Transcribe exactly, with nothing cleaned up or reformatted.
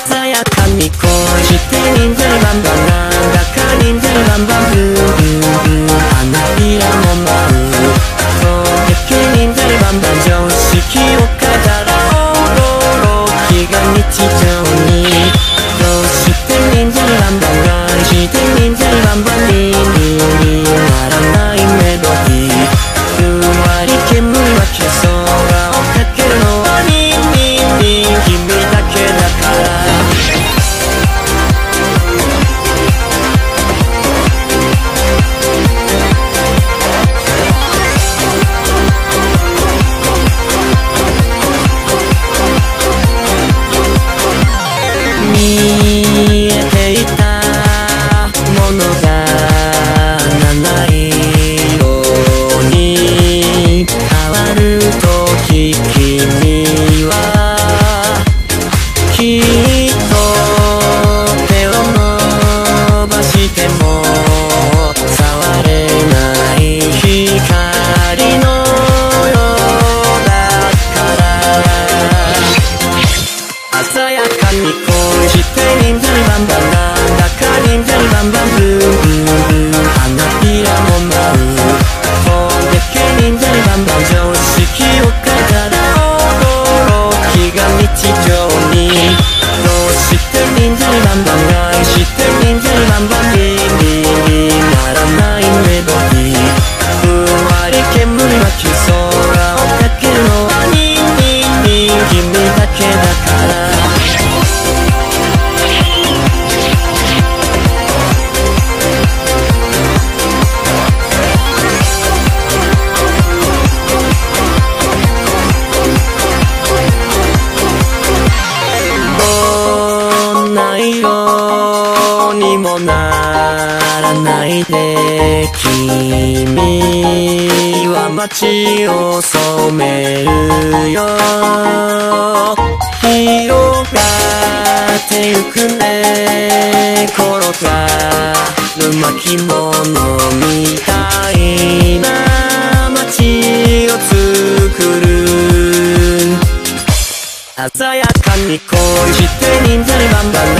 鮮やかに恋して人数バンバンなんだか人数バンバンブーブーブー花びらも舞う衝撃人数バンバン常識を飾らう驚きが日常にどうして人数バンバン愛して人数バンバンににならないメロディーふんわり煙は消そう街を染めるよ広がってゆくね転がる巻物みたいな街を作る鮮やかに恋して人数バンバン